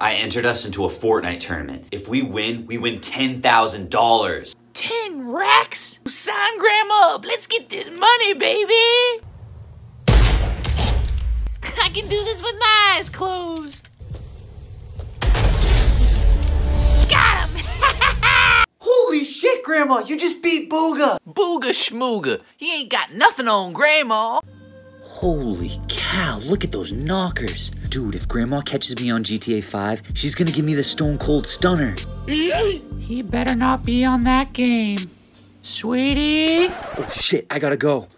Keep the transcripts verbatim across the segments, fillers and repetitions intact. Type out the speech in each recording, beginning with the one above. I entered us into a Fortnite tournament. If we win, we win ten thousand dollars. ten racks? Sign grandma up, let's get this money, baby. I can do this with my eyes closed. Got him! Holy shit, Grandma, you just beat Booga. Booga Schmooga, he ain't got nothing on Grandma. Holy cow, look at those knockers. Dude, if Grandma catches me on G T A five, she's gonna give me the stone cold stunner. He better not be on that game. Sweetie? Oh shit, I gotta go.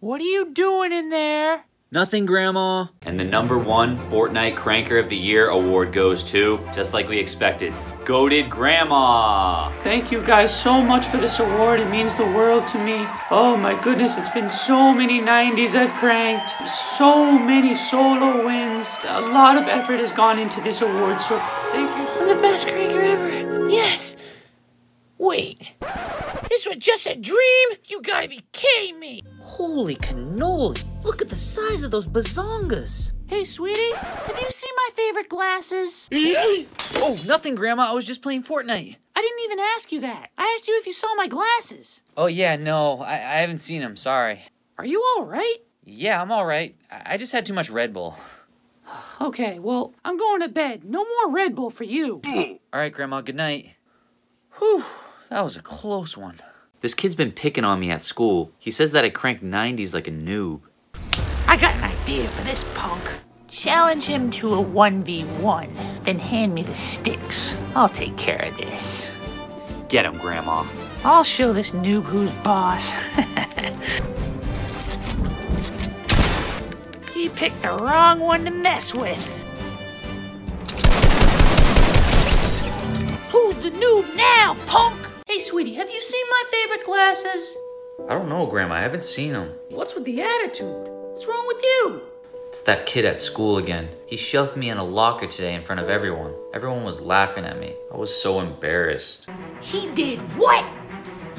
What are you doing in there? Nothing, Grandma. And the number one Fortnite Cranker of the Year award goes to, just like we expected, Goated Grandma. Thank you guys so much for this award. It means the world to me. Oh my goodness, it's been so many nineties I've cranked. So many solo wins. A lot of effort has gone into this award, so thank you so much. I'm the best cranker ever. Yes. Wait. This was just a dream? You gotta be kidding me! Holy cannoli! Look at the size of those bazongas! Hey, sweetie, have you seen my favorite glasses? Oh, nothing, Grandma. I was just playing Fortnite. I didn't even ask you that. I asked you if you saw my glasses. Oh, yeah, no. I, I haven't seen them. Sorry. Are you all right? Yeah, I'm all right. I, I just had too much Red Bull. Okay, well, I'm going to bed. No more Red Bull for you. All right, Grandma. Good night. Whew. That was a close one. This kid's been picking on me at school. He says that I cranked nineties like a noob. I got an idea for this punk. Challenge him to a one v one, then hand me the sticks. I'll take care of this. Get him, Grandma. I'll show this noob who's boss. He picked the wrong one to mess with. Who's the noob now, punk? Hey, sweetie, have you seen my favorite glasses? I don't know, Grandma. I haven't seen them. What's with the attitude? What's wrong with you? It's that kid at school again. He shoved me in a locker today in front of everyone. Everyone was laughing at me. I was so embarrassed. He did what?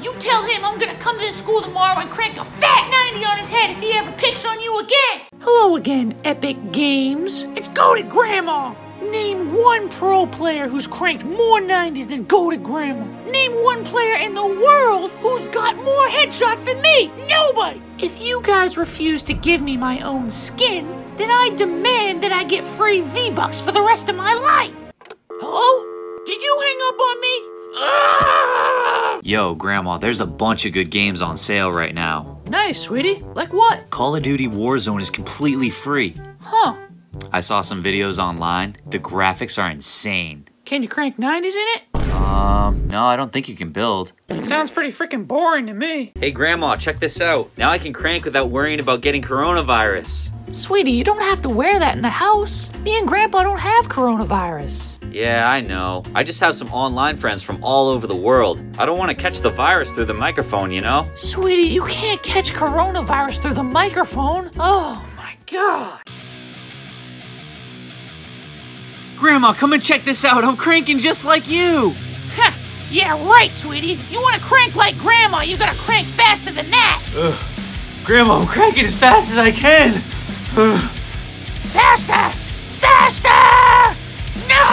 You tell him I'm gonna come to the school tomorrow and crank a fat ninety on his head if he ever picks on you again. Hello again, Epic Games. It's Goated Grandma. Name one pro player who's cranked more nineties than Goated Grandma. Name one player in the world who's got more headshots than me. Nobody. If you guys refuse to give me my own skin, then I demand that I get free V-Bucks for the rest of my life. Hello? Did you hang up on me? Ah! Yo, Grandma, there's a bunch of good games on sale right now. Nice, sweetie. Like what? Call of Duty Warzone is completely free. Huh. I saw some videos online. The graphics are insane. Can you crank nineties in it? Um, no, I don't think you can build. Sounds pretty freaking boring to me. Hey, Grandma, check this out. Now I can crank without worrying about getting coronavirus. Sweetie, you don't have to wear that in the house. Me and Grandpa don't have coronavirus. Yeah, I know. I just have some online friends from all over the world. I don't want to catch the virus through the microphone, you know? Sweetie, you can't catch coronavirus through the microphone. Oh, my God. Grandma, come and check this out. I'm cranking just like you. Huh. Yeah, right, sweetie. If you want to crank like Grandma, you gotta crank faster than that. Ugh. Grandma, I'm cranking as fast as I can. Ugh. Faster! Faster! No!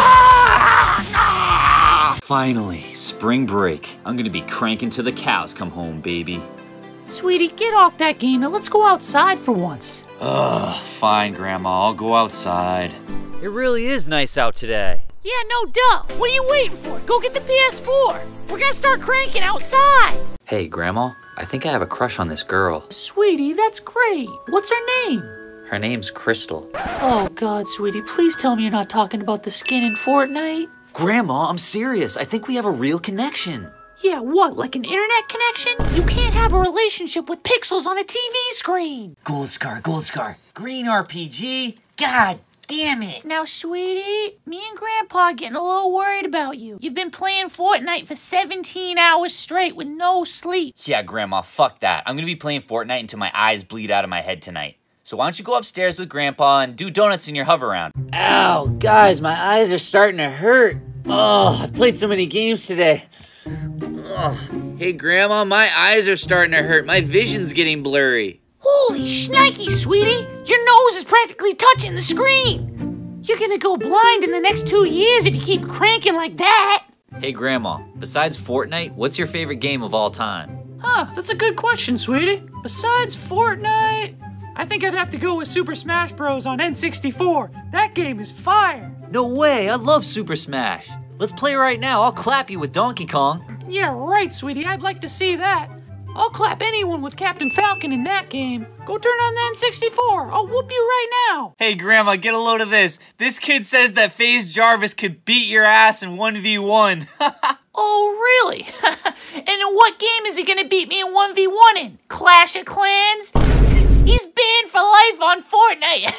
No! Finally, spring break. I'm gonna be cranking till the cows come home, baby. Sweetie, get off that game and let's go outside for once. Ugh, fine, Grandma. I'll go outside. It really is nice out today. Yeah, no duh. What are you waiting for? Go get the P S four. We're gonna start cranking outside. Hey, Grandma, I think I have a crush on this girl. Sweetie, that's great. What's her name? Her name's Crystal. Oh, God, sweetie, please tell me you're not talking about the skin in Fortnite. Grandma, I'm serious. I think we have a real connection. Yeah, what, like an internet connection? You can't have a relationship with pixels on a T V screen. Gold Scar, Gold Scar. Green R P G. God damn it. Now, sweetie, me and Grandpa are getting a little worried about you. You've been playing Fortnite for seventeen hours straight with no sleep. Yeah, Grandma, fuck that. I'm gonna be playing Fortnite until my eyes bleed out of my head tonight. So why don't you go upstairs with Grandpa and do donuts in your hover round? Ow, guys, my eyes are starting to hurt. Oh, I've played so many games today. Ugh. Hey, Grandma, my eyes are starting to hurt. My vision's getting blurry. Holy shnikey, sweetie! Your nose is practically touching the screen! You're gonna go blind in the next two years if you keep cranking like that. Hey, Grandma, besides Fortnite, what's your favorite game of all time? Huh, that's a good question, sweetie. Besides Fortnite, I think I'd have to go with Super Smash Bros. On N sixty-four. That game is fire. No way, I love Super Smash. Let's play right now, I'll clap you with Donkey Kong. Yeah, right, sweetie, I'd like to see that. I'll clap anyone with Captain Falcon in that game. Go turn on the N sixty-four, I'll whoop you right now. Hey Grandma, get a load of this. This kid says that FaZe Jarvis could beat your ass in one v one. Oh, really? And in what game is he gonna beat me in one v one in? Clash of Clans? He's banned for life on Fortnite.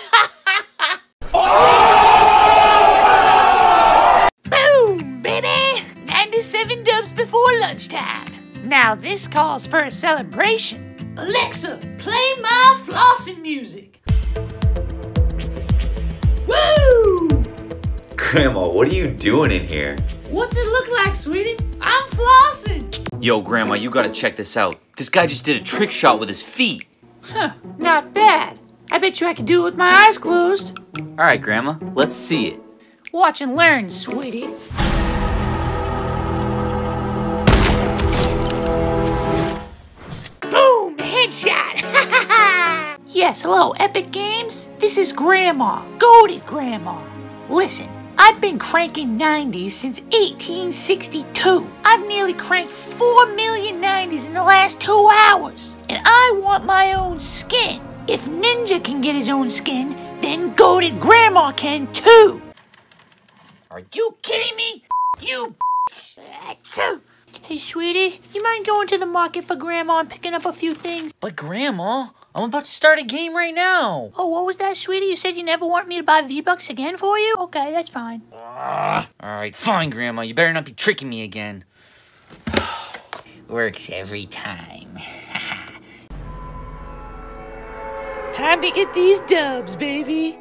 Oh! Boom, baby! ninety-seven dubs before lunchtime. Now this calls for a celebration. Alexa, play my flossing music. Woo! Grandma, what are you doing in here? What's it look like, sweetie? I'm flossing. Yo, Grandma, you gotta check this out. This guy just did a trick shot with his feet. Huh, not bad. I bet you I could do it with my eyes closed. All right, Grandma, let's see it. Watch and learn, sweetie. Yes, hello, Epic Games? This is Grandma, goated Grandma. Listen, I've been cranking nineties since eighteen sixty-two. I've nearly cranked four million nineties in the last two hours. And I want my own skin. If Ninja can get his own skin, then goated Grandma can too. Are you kidding me? You bitch. Hey, sweetie, you mind going to the market for Grandma and picking up a few things? But Grandma, I'm about to start a game right now. Oh, what was that, sweetie? You said you never want me to buy V-Bucks again for you? Okay, that's fine. Uh, all right, fine, Grandma. You better not be tricking me again. Works every time. Time to get these dubs, baby.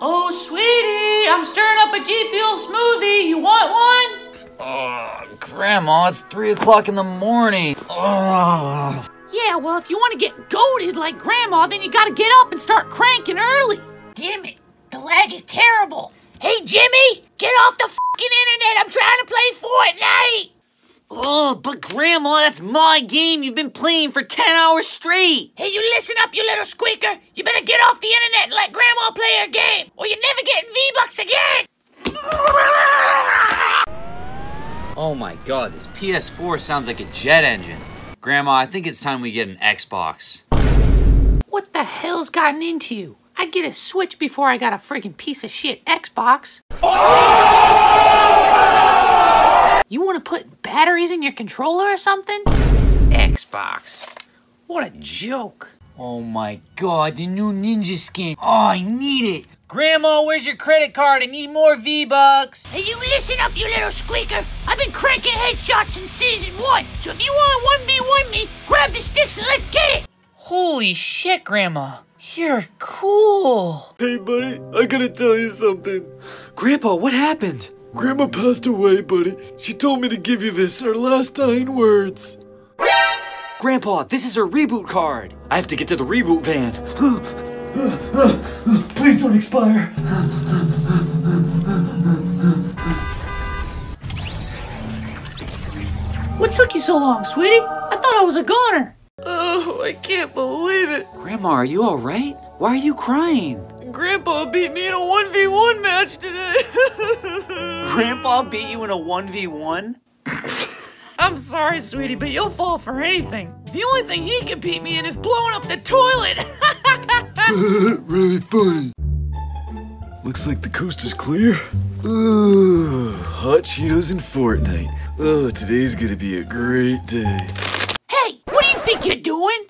Oh, sweetie, I'm stirring up a G Fuel smoothie. You want one? Oh, Grandma, it's three o'clock in the morning. Oh. Yeah, well, if you want to get goated like Grandma, then you gotta get up and start cranking early. Damn it, the lag is terrible. Hey, Jimmy, get off the fucking internet. I'm trying to play Fortnite. Oh, but Grandma, that's my game you've been playing for ten hours straight. Hey, you listen up, you little squeaker. You better get off the internet and let Grandma play her game, or you're never getting V-Bucks again. Oh my God, this P S four sounds like a jet engine. Grandma, I think it's time we get an Xbox. What the hell's gotten into you? I get a Switch before I got a friggin' piece of shit Xbox. Oh! You wanna put batteries in your controller or something? Xbox. What a joke. Oh my God, the new Ninja skin. Oh, I need it. Grandma, where's your credit card? I need more V-Bucks. Hey, you listen up, you little squeaker. I've been cranking headshots in season one. So if you want to one v one me, grab the sticks and let's get it. Holy shit, Grandma. You're cool. Hey, buddy, I gotta tell you something. Grandpa, what happened? Grandma passed away, buddy. She told me to give you this, her last dying words. Grandpa, this is her reboot card. I have to get to the reboot van. Uh, uh, uh, please don't expire. Uh, uh, uh, uh, uh, uh, uh. What took you so long, sweetie? I thought I was a goner. Oh, I can't believe it. Grandma, are you all right? Why are you crying? Grandpa beat me in a one v one match today. Grandpa beat you in a one v one? I'm sorry, sweetie, but you'll fall for anything. The only thing he can beat me in is blowing up the toilet. Really funny. Looks like the coast is clear. Ooh, hot Cheetos and Fortnite. Oh, today's gonna be a great day. Hey, what do you think you're doing?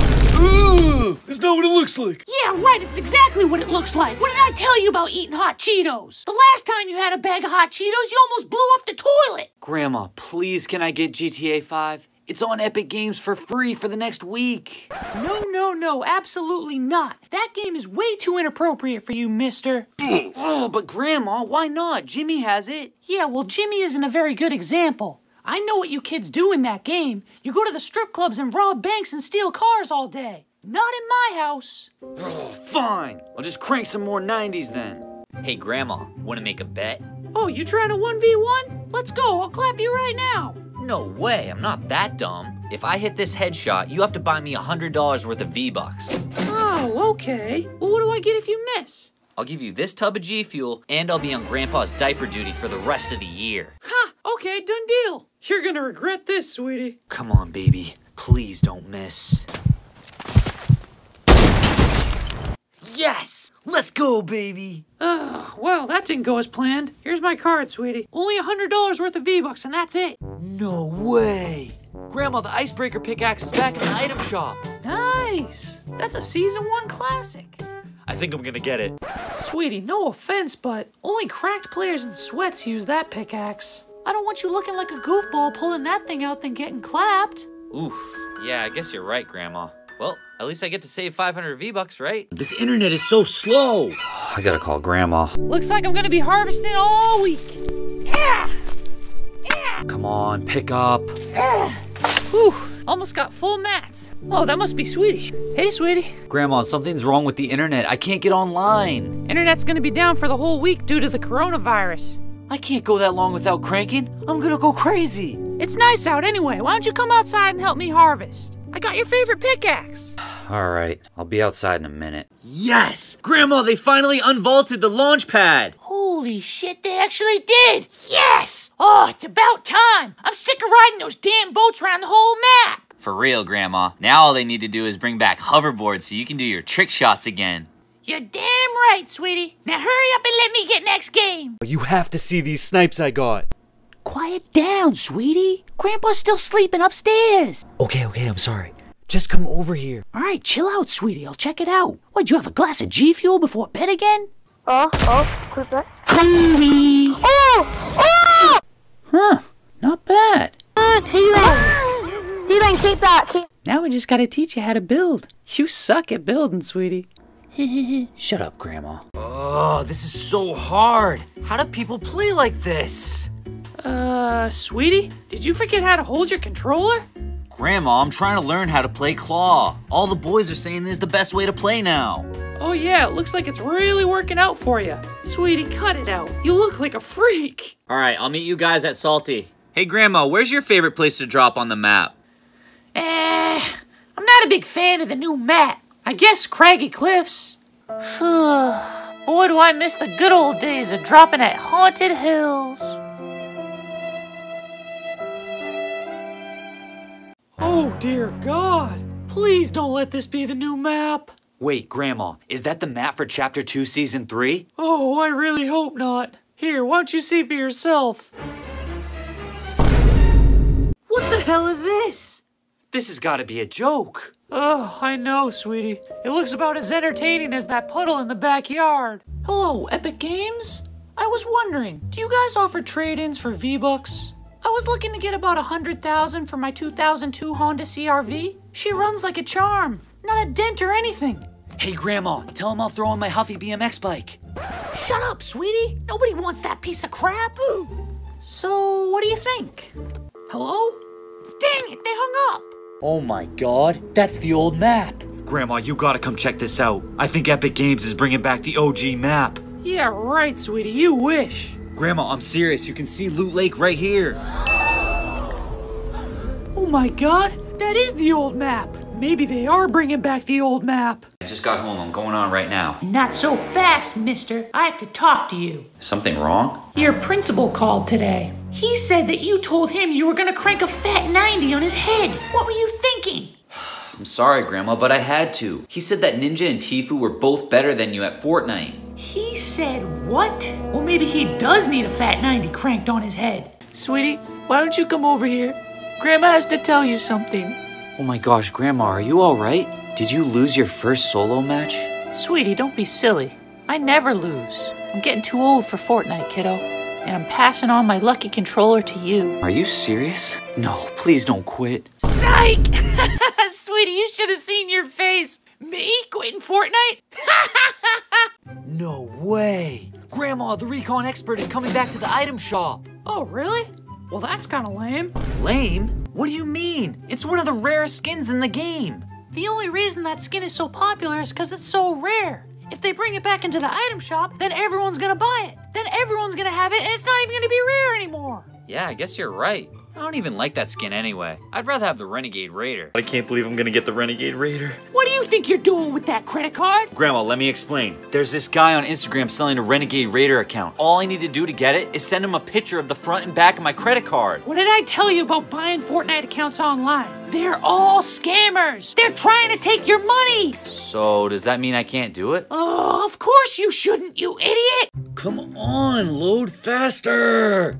Ooh, it's not what it looks like. Yeah, right, it's exactly what it looks like. What did I tell you about eating hot Cheetos? The last time you had a bag of hot Cheetos, you almost blew up the toilet. Grandma, please, can I get G T A five? It's on Epic Games for free for the next week. No, no, no, absolutely not. That game is way too inappropriate for you, mister. Oh, but Grandma, why not? Jimmy has it. Yeah, well, Jimmy isn't a very good example. I know what you kids do in that game. You go to the strip clubs and rob banks and steal cars all day. Not in my house. Fine, I'll just crank some more nineties then. Hey, Grandma, want to make a bet? Oh, you trying to one v one? Let's go, I'll clap you right now. No way, I'm not that dumb. If I hit this headshot, you have to buy me one hundred dollars worth of V-Bucks. Oh, okay. Well, what do I get if you miss? I'll give you this tub of G Fuel, and I'll be on Grandpa's diaper duty for the rest of the year. Ha, huh, okay, done deal. You're gonna regret this, sweetie. Come on, baby. Please don't miss. Yes! Let's go, baby! Ugh, well, that didn't go as planned. Here's my card, sweetie. Only one hundred dollars worth of V-Bucks, and that's it. No way! Grandma, the Icebreaker pickaxe is back in the item shop. Nice! That's a season one classic. I think I'm gonna get it. Sweetie, no offense, but only cracked players in sweats use that pickaxe. I don't want you looking like a goofball pulling that thing out then getting clapped. Oof. Yeah, I guess you're right, Grandma. Well, at least I get to save five hundred V-Bucks, right? This internet is so slow. I gotta call Grandma. Looks like I'm gonna be harvesting all week. Yeah. Yeah. Come on, pick up. Yeah. Whew, almost got full mats. Oh, that must be Sweetie. Hey, Sweetie. Grandma, something's wrong with the internet. I can't get online. Internet's gonna be down for the whole week due to the coronavirus. I can't go that long without cranking. I'm gonna go crazy. It's nice out anyway. Why don't you come outside and help me harvest? I got your favorite pickaxe. All right, I'll be outside in a minute. Yes! Grandma, they finally unvaulted the launch pad. Holy shit, they actually did! Yes! Oh, it's about time. I'm sick of riding those damn boats around the whole map. For real, Grandma. Now all they need to do is bring back hoverboards so you can do your trick shots again. You're damn right, sweetie. Now hurry up and let me get next game. You have to see these snipes I got. Quiet down, sweetie. Grandpa's still sleeping upstairs. Okay, okay, I'm sorry. Just come over here. All right, chill out, sweetie. I'll check it out. What'd you have a glass of G Fuel before bed again? Oh, oh, clip that. Oh, oh! Huh, not bad. Z-Lang, Z-Lang, keep that. Keep now we just gotta teach you how to build. You suck at building, sweetie. Shut up, Grandma. Oh, this is so hard. How do people play like this? Uh, sweetie, did you forget how to hold your controller? Grandma, I'm trying to learn how to play claw. All the boys are saying this is the best way to play now. Oh yeah, it looks like it's really working out for you. Sweetie, cut it out. You look like a freak. All right, I'll meet you guys at Salty. Hey, Grandma, where's your favorite place to drop on the map? Eh, I'm not a big fan of the new map. I guess Craggy Cliffs. Boy, do I miss the good old days of dropping at Haunted Hills. Oh dear God, please don't let this be the new map. Wait, Grandma, is that the map for Chapter two, Season three? Oh, I really hope not. Here, why don't you see for yourself? What the hell is this? This has got to be a joke. Oh, I know, sweetie. It looks about as entertaining as that puddle in the backyard. Hello, Epic Games? I was wondering, do you guys offer trade-ins for V-Bucks? I was looking to get about one hundred thousand dollars for my two thousand two Honda C R V. She runs like a charm, not a dent or anything. Hey, Grandma, tell him I'll throw on my Huffy B M X bike. Shut up, sweetie. Nobody wants that piece of crap. Ooh. So, what do you think? Hello? Dang it, they hung up. Oh my God, that's the old map. Grandma, you gotta come check this out. I think Epic Games is bringing back the O G map. Yeah, right, sweetie, you wish. Grandma, I'm serious. You can see Loot Lake right here. Oh my God, that is the old map. Maybe they are bringing back the old map. I just got home. I'm going on right now. Not so fast, mister. I have to talk to you. Something wrong? Your principal called today. He said that you told him you were going to crank a fat ninety on his head. What were you thinking? I'm sorry, Grandma, but I had to. He said that Ninja and Tfue were both better than you at Fortnite. He said what? Well, maybe he does need a fat ninety cranked on his head. Sweetie, why don't you come over here? Grandma has to tell you something. Oh my gosh, Grandma, are you all right? Did you lose your first solo match? Sweetie, don't be silly. I never lose. I'm getting too old for Fortnite, kiddo. And I'm passing on my lucky controller to you. Are you serious? No, please don't quit. Psych! Sweetie, you should have seen your face. Me quitting Fortnite? No way! Grandma, the recon expert is coming back to the item shop. Oh, really? Well, that's kind of lame. Lame? What do you mean? It's one of the rarest skins in the game. The only reason that skin is so popular is because it's so rare. If they bring it back into the item shop, then everyone's gonna buy it. Then everyone's gonna have it, and it's not even gonna be rare anymore. Yeah, I guess you're right. I don't even like that skin anyway. I'd rather have the Renegade Raider. I can't believe I'm gonna get the Renegade Raider. What do you think you're doing with that credit card? Grandma, let me explain. There's this guy on Instagram selling a Renegade Raider account. All I need to do to get it is send him a picture of the front and back of my credit card. What did I tell you about buying Fortnite accounts online? They're all scammers. They're trying to take your money. So does that mean I can't do it? Oh, of course you shouldn't, you idiot. Come on, load faster.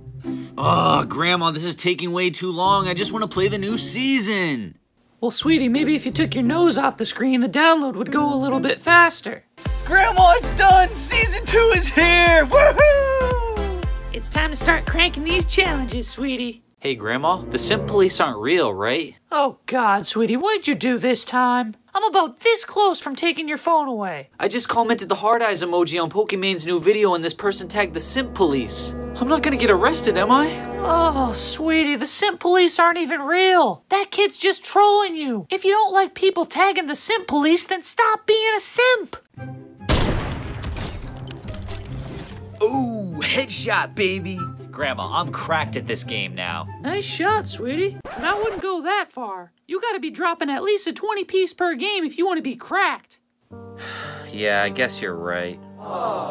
Oh, Grandma, this is taking way too long. I just want to play the new season. Well, sweetie, maybe if you took your nose off the screen, the download would go a little bit faster. Grandma, it's done! Season two is here! Woohoo! It's time to start cranking these challenges, sweetie. Hey, Grandma, the Simp Police aren't real, right? Oh, God, sweetie, what'd you do this time? I'm about this close from taking your phone away. I just commented the hard eyes emoji on Pokemane's new video and this person tagged the Simp Police. I'm not gonna get arrested, am I? Oh, sweetie, the Simp Police aren't even real. That kid's just trolling you. If you don't like people tagging the Simp Police, then stop being a simp. Ooh, headshot, baby. Grandma, I'm cracked at this game now. Nice shot, sweetie. But I wouldn't go that far. You gotta be dropping at least a twenty piece per game if you wanna be cracked. Yeah, I guess you're right.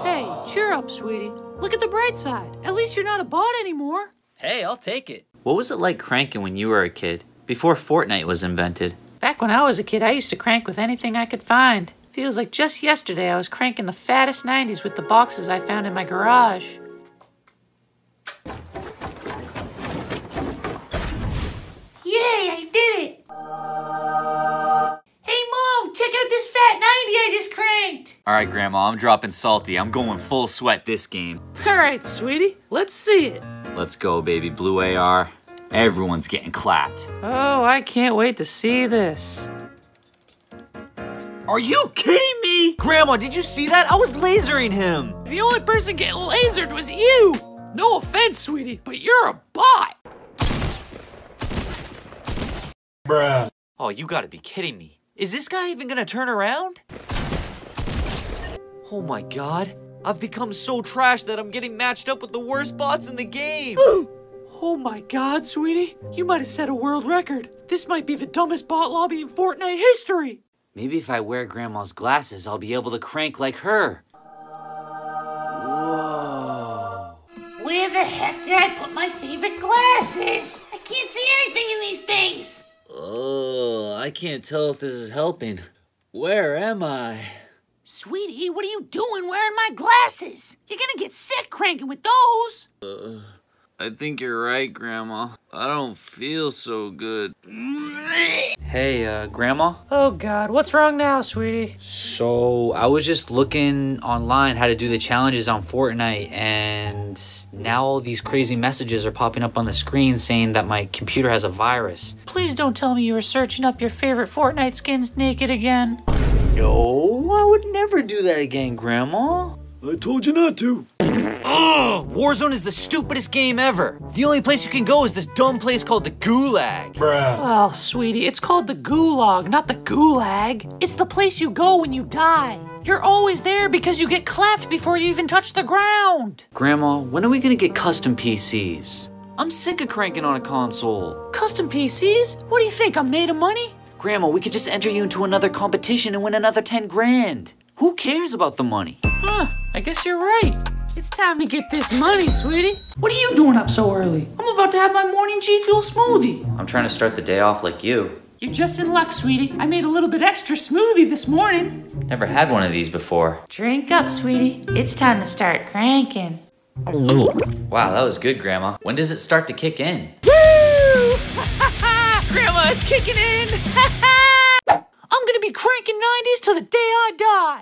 Hey, cheer up, sweetie. Look at the bright side. At least you're not a bot anymore. Hey, I'll take it. What was it like cranking when you were a kid? Before Fortnite was invented. Back when I was a kid, I used to crank with anything I could find. Feels like just yesterday I was cranking the fattest nineties with the boxes I found in my garage. Alright, Grandma, I'm dropping salty. I'm going full sweat this game. Alright, sweetie. Let's see it. Let's go, baby. Blue A R. Everyone's getting clapped. Oh, I can't wait to see this. Are you kidding me? Grandma, did you see that? I was lasering him. The only person getting lasered was you. No offense, sweetie, but you're a bot. Bruh. Oh, you gotta be kidding me. Is this guy even gonna turn around? Oh my God, I've become so trash that I'm getting matched up with the worst bots in the game. Ooh. Oh my God, sweetie, you might have set a world record. This might be the dumbest bot lobby in Fortnite history. Maybe if I wear Grandma's glasses, I'll be able to crank like her. Whoa. Where the heck did I put my favorite glasses? I can't see anything in these things. Oh, I can't tell if this is helping. Where am I? Sweetie, what are you doing wearing my glasses? You're gonna get sick cranking with those. Uh, I think you're right, Grandma. I don't feel so good. Hey, uh, Grandma? Oh, God, what's wrong now, sweetie? So, I was just looking online how to do the challenges on Fortnite, and now all these crazy messages are popping up on the screen saying that my computer has a virus. Please don't tell me you were searching up your favorite Fortnite skins naked again. No, I would never do that again, Grandma. I told you not to. Oh, Warzone is the stupidest game ever. The only place you can go is this dumb place called the Gulag. Bruh. Oh, sweetie, it's called the Gulag, not the Gulag. It's the place you go when you die. You're always there because you get clapped before you even touch the ground. Grandma, when are we gonna get custom P Cs? I'm sick of cranking on a console. Custom P Cs? What do you think, I'm made of money? Grandma, we could just enter you into another competition and win another ten grand. Who cares about the money? Huh, I guess you're right. It's time to get this money, sweetie. What are you doing up so early? I'm about to have my morning G Fuel smoothie. I'm trying to start the day off like you. You're just in luck, sweetie. I made a little bit extra smoothie this morning. Never had one of these before. Drink up, sweetie. It's time to start cranking. Wow, that was good, Grandma. When does it start to kick in? Woo! Grandma, it's kicking in! I'm gonna be cranking nineties till the day I die!